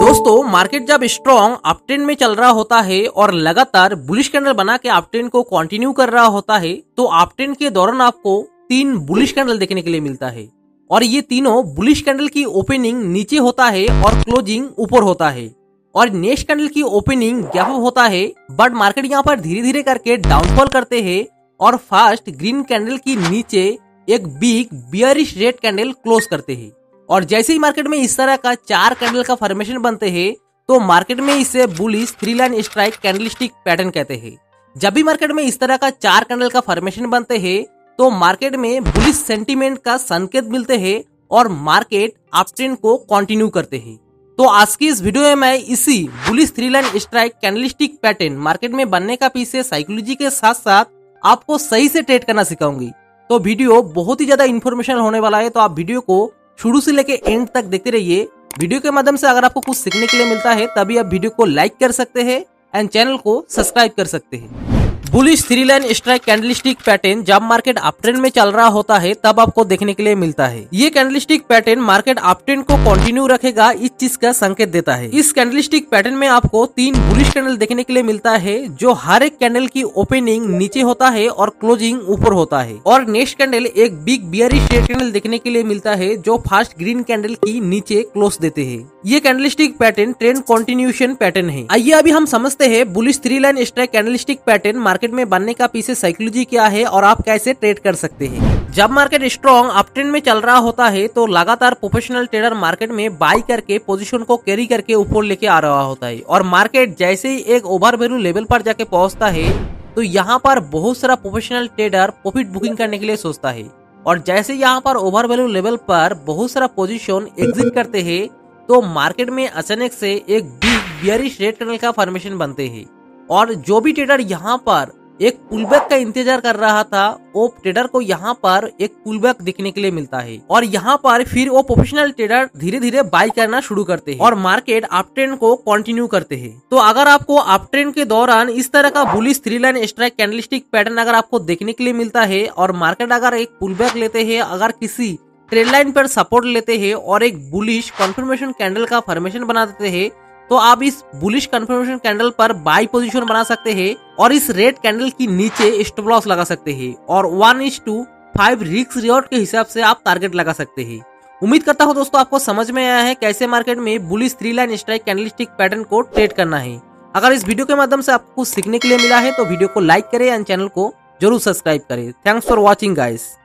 दोस्तों मार्केट जब strong uptrend में चल रहा होता है और लगातार बुलिश कैंडल बना के अपट्रेंड को कंटिन्यू कर रहा होता है तो अपट्रेंड के दौरान आपको 3 बुलिश कैंडल देखने के लिए मिलता है और ये तीनों बुलिश कैंडल की ओपनिंग नीचे होता है और क्लोजिंग ऊपर होता है और नेक्स्ट कैंडल की ओपनिंग गैप अप होता है, बट मार्केट यहाँ पर धीरे धीरे करके डाउनफॉल करते हैं और फास्ट ग्रीन कैंडल की नीचे एक big bearish red candle close करते हैं। और जैसे ही मार्केट में इस तरह का 4 कैंडल का फॉर्मेशन बनते हैं तो मार्केट में इसे bullish 3 line strike candlestick pattern कहते हैं। जब भी मार्केट में इस तरह का 4 कैंडल का फॉर्मेशन बनते हैं तो मार्केट में बुलिश सेंटीमेंट का संकेत मिलते हैं और मार्केट अपट्रेंड को कंटिन्यू करते हैं। तो आज की इस वीडियो में मैं इसी bullish 3 line strike candlestick pattern market में बनने का पीछे साइकोलॉजी के साथ साथ आपको सही से ट्रेड करना सिखाऊंगी। तो वीडियो बहुत ही ज्यादा इन्फॉर्मेशनल होने वाला है, तो आप वीडियो को शुरू से लेके एंड तक देखते रहिए। वीडियो के माध्यम से अगर आपको कुछ सीखने के लिए मिलता है तभी आप वीडियो को लाइक कर सकते हैं एंड चैनल को सब्सक्राइब कर सकते हैं। Bullish 3 line strike candlestick pattern जब मार्केट अपट्रेंड में चल रहा होता है तब आपको देखने के लिए मिलता है। ये कैंडलस्टिक पैटर्न मार्केट अपट्रेंड को कंटिन्यू रखेगा इस चीज का संकेत देता है। इस कैंडलस्टिक पैटर्न में आपको 3 बुलिश कैंडल देखने के लिए मिलता है जो हर एक कैंडल की ओपनिंग नीचे होता है और क्लोजिंग ऊपर होता है और नेक्स्ट कैंडल एक बिग बियरिश रेड कैंडल देखने के लिए मिलता है जो फास्ट ग्रीन कैंडल की नीचे क्लोज देते हैं। ये candlestick pattern trend continuation pattern है। आइए अभी हम समझते हैं bullish 3 line strike candlestick pattern market में बनने का पीछे साइकोलॉजी क्या है और आप कैसे ट्रेड कर सकते हैं। जब मार्केट स्ट्रॉन्ग अपट्रेंड में चल रहा होता है तो लगातार प्रोफेशनल ट्रेडर मार्केट में बाई करके पोजीशन को कैरी करके ऊपर लेके आ रहा होता है और मार्केट जैसे ही एक ओवरवैल्यू लेवल पर जाके पहुंचता है तो यहाँ पर बहुत सारा प्रोफेशनल ट्रेडर प्रॉफिट बुकिंग करने के लिए सोचता है और जैसे यहाँ पर ओवरवैल्यू लेवल पर बहुत सारा पोजीशन एग्जिट करते हैं तो मार्केट में अचानक से एक बिग बियरिश रेड कैंडल का फॉर्मेशन बनते हैं और जो भी ट्रेडर यहाँ पर एक पुलबैक का इंतजार कर रहा था वो ट्रेडर को यहाँ पर एक पुलबैक देखने के लिए मिलता है और यहाँ पर फिर वो प्रोफेशनल ट्रेडर धीरे धीरे बाई करना शुरू करते हैं और मार्केट अपट्रेंड को कंटिन्यू करते हैं। तो अगर आपको अपट्रेंड के दौरान इस तरह का bullish 3 line strike candlestick pattern अगर आपको देखने के लिए मिलता है और मार्केट अगर एक पुलबैक लेते हैं, अगर किसी ट्रेड लाइन पर सपोर्ट लेते हैं और एक बुलिश कंफर्मेशन कैंडल का फॉर्मेशन बना देते हैं तो आप इस बुलिश कंफर्मेशन कैंडल पर बाई पोजीशन बना सकते हैं और इस रेड कैंडल की नीचे स्टॉप लॉस लगा सकते हैं और 1:5 रिस्क रिवॉर्ड के हिसाब से आप टारगेट लगा सकते हैं। उम्मीद करता हूं दोस्तों आपको समझ में आया है कैसे मार्केट में bullish 3 line strike candlestick pattern को ट्रेड करना है। अगर इस वीडियो के माध्यम से आपको कुछ सीखने के लिए मिला है तो वीडियो को लाइक करें एंड चैनल को जरूर सब्सक्राइब करें। Thanks for watching guys.